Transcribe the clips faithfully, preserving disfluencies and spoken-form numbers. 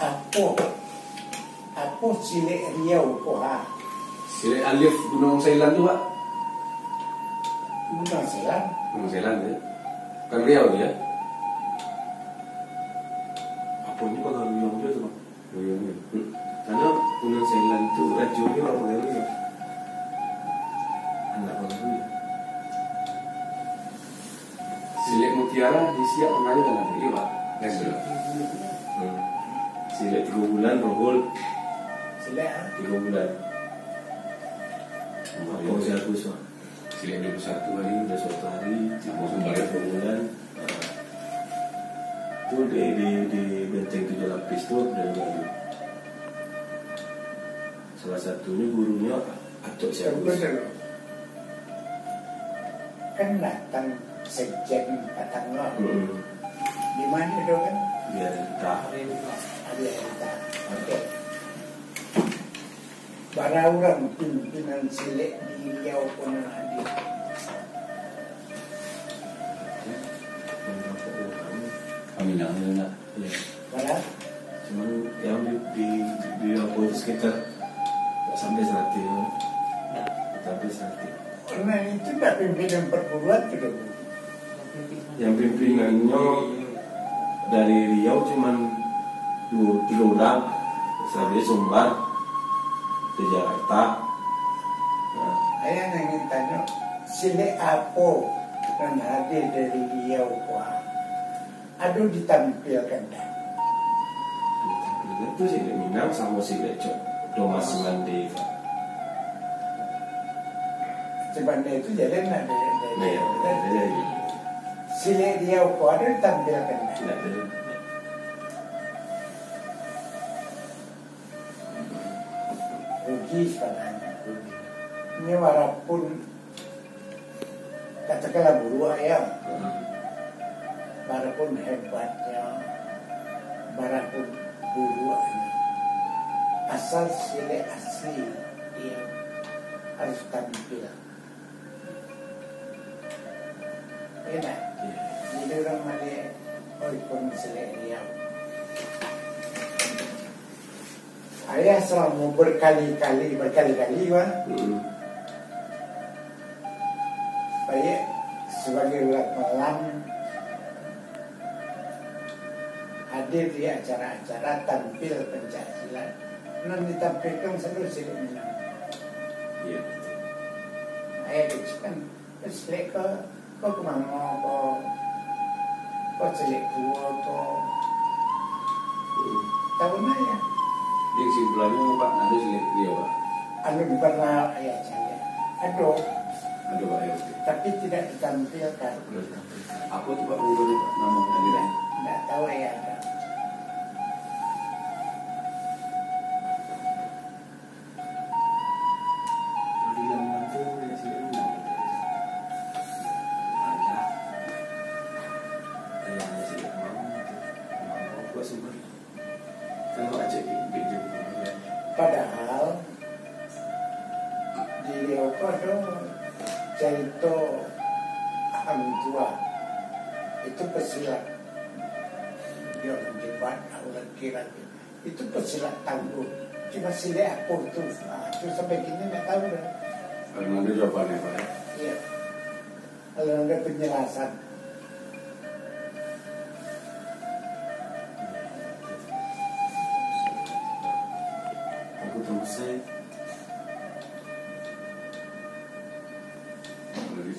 Aku aku cilik Riau Poha. Cilik Alif Gunung Sailan tu pak? Gunung Sailan. Gunung Sailan tu, bukan Riau tu ya? Apa ni kalau Riau tu tu? Riau ni. Karena Gunung Sailan tu raja ni orang Riau ni. Anak orang tu. Cilik Mutiara di siap mengalir dalam Riau pak? Yang belum. Silek tiga bulan, rohul silek ah? Tiga bulan Bapak usia aku semua silek dua puluh satu hari, dah suatu hari aku sumpah tiga bulan tu di di benteng tujuh lapis tu dari Melayu. Salah satunya gurunya Atok Siagus kan datang sekjen patang lah di mana tu kan? Dia tak ada ada tak ada. Barang orang pimpinan silek di Riau pun ada. Kami nak mana? Barang? Cuma yang di di Riau sekitar sampai seratus, tapi seratus. Orang itu tak pimpinan perguruan tu dong. Yang pimpinannya dari Riau cuma dua tiga orang, selanjutnya Sumbar, di Jakarta. Ayah nak tanya, silek apa yang hadir dari Riau kuah? Aduh ditampilkan dah. Ditampilkan tu silek Minang sama silek Cok, Domas Semandai. Semandai itu jalan ada. Naya, ada. Silek Riau kuah ada ditampilkan dah. Ada. Rugi sebenarnya rugi. Ini walaupun katakanlah bulu ayam, walaupun hebatnya, walaupun buluannya, asal silek asli dia harus tampil. Enak. Jadi orang Malay walaupun silek ayam. Ayah selama berkali-kali, berkali-kali kan? Hmm. Saya sebagai ulat malam hadir di acara-acara tampil pencaksilat. Nanti ditampilkan selalu silek Minang. Ya. Ayah kecil kan, silek ke, ke kemana, ke, ke silek tua, ke. Hmm. Tahunnya ya. Jadi kesimpulannya Pak, ada silek Riau Pak? Ada pernah ayah saya. Ada. Ada Pak Riau. Tapi tidak ditampilkan. Apa itu Pak Gubernur Pak? Nama pengadilan? Tidak tahu ayah ada. Pengadilan itu ada silek Riau. Ada. Ayah ada silek Riau. Mau buat sumber. Kalau aja begitu. Padahal di Riaukoh itu cerita Hamtua itu pesilat yang menjebak orang kira itu pesilat tangguh. Cuma silek aku tu, tu sampai kini tak tahu dah. Kalau ada jawapannya Pak. Iya. Kalau ada penjelasan.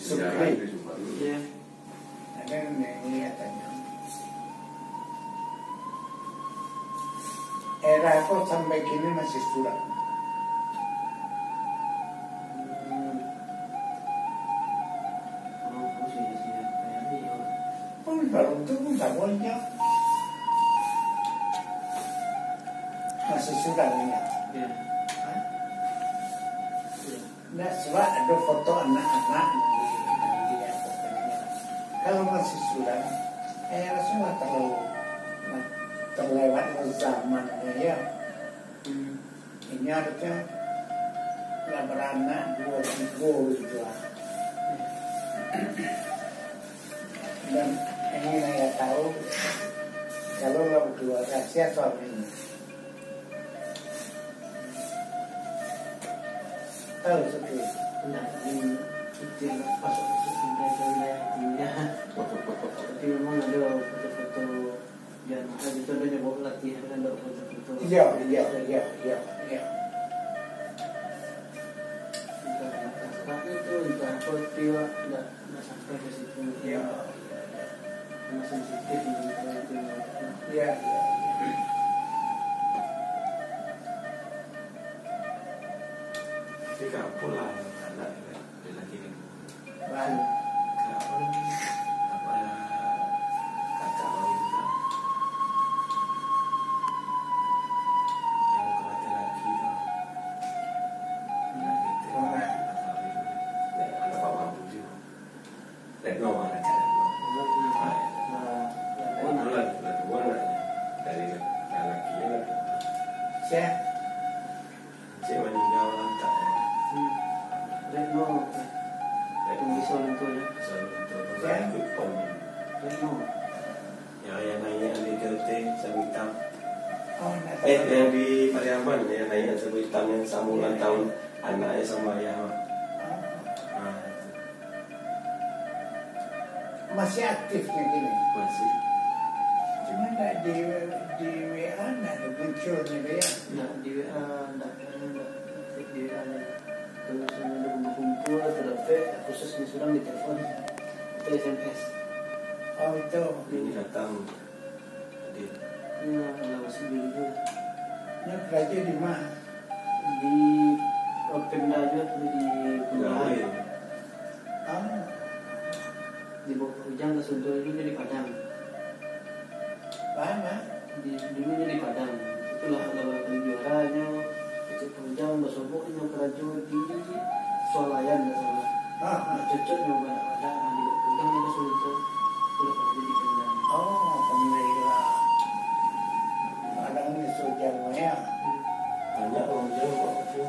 Sukri, ya, ada yang katanya. Era aku sampai kini masih suram. Pun baru tu pun tak boleh. Masih suram ni. Nah, sebab ada foto anak-anak di dia fotonya. Kalau masih suram, saya rasa nggak terlalu terlewat zamannya ya. Ini harusnya lah beranak dua tiga gitu lah. Dan ini saya tahu calor la motivación, sea su amigo. Claro, eso que la paso la Kenapa lah anak lelaki ni? Baik. Kenapa ni? Apa kata orang itu? Yang kata lelaki itu, lelaki itu apa? Ada bapa bujuk. Lelaki normal aja. Baik. Bukan lah, bukan lah. Dari lelaki ni. Siapa? Siapa ni? Eh dari Pariaman ya, nanya sebuah hitam yang sama ulang tahun anaknya sama ayahnya. Masih aktifnya gini? Masih. Cuma tak di di W A nak munculnya dia. Nak di W A, nak di W A. Kalau saya ada kumpul terdapat khusus ni suram di telefon atau S M S. Oh itu. Ini datang. Nah, kalau masih di luar, nak kerja di mana? Di Pemda juga tu di Pemda. Ah, di Bojang ke Suntul dulu jadi Padang. Mana? Di dulu jadi Padang. Itulah kalau penjualannya itu Bojang ke Suntul itu kerja di Swalayan tak salah. Ah, cocok juga ada di Bojang ke Suntul itu kerja di Pemda. Oh, Pemda. Kadang-kadang sejauhnya banyak orang jauh tu.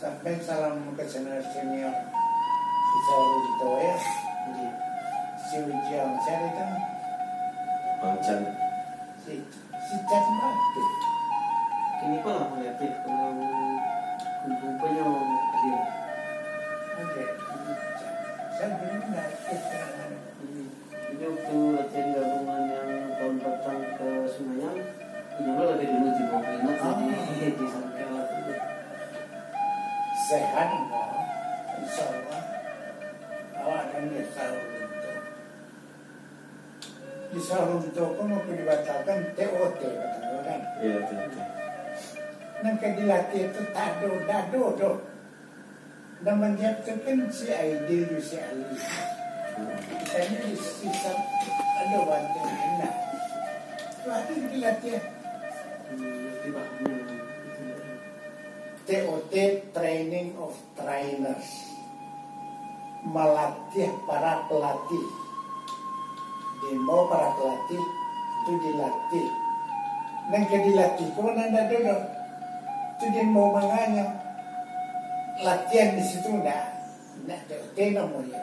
Sampai salam ke senior senior kita urut doa. Si Ujang saya itu, Bangchan, si si Chan mati. Kini pun lah melihat kalau kumpulnya dia. Okay, saya belum melihat sekarang. Ini waktu latihan gabungan yang tahun pertama ke Semayang. Janganlah dari dulu di bawah ini, jadi di samping alat itu sehat, insyaallah. Awak dengan sarunto, di sarunto pun perlu dibatalkan T O T, betul kan? Iya betul. Nampak dilatih itu tado dado do, dan menjatuhkan si Aidil si Ali. Tanya di sisa ada bantuan enak. Tuhan dilatih. T O T Training of Trainers, melatih para pelatih. Demo para pelatih itu dilatih. Nengke dilatih pun anda dulu. Itu demo manganya. Latihan di situ dah. Nah T O T nomor ya.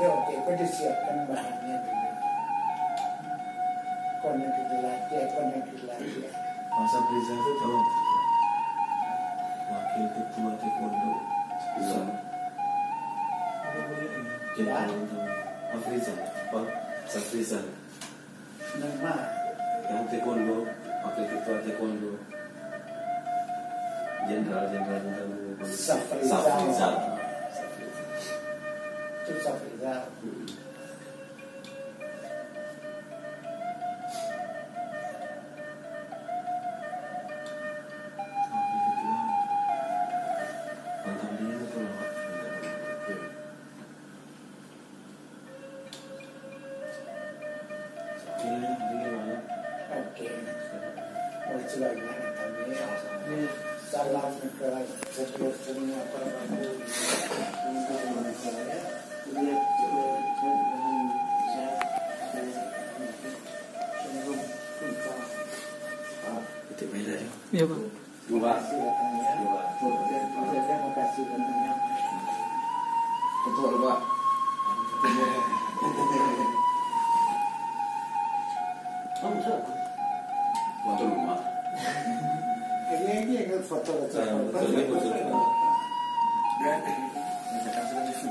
T O T pun disiapkan bahannya dulu. Konek dilatih, konek dilatih. Masa Beliza itu tahu wakil ketua taekwondo Islam. Apa boleh ini? Taekwondo. Afriza, apa? Safriza. Nama. Yang taekwondo, wakil ketua taekwondo. Jenderal, jenderal, jenderal. Safriza. Safriza. Itu Safriza. Ya pak. Terima kasih katanya. Terima kasih. Terima kasih katanya. Betul pak. ¿Cuánto lo más? El fatto la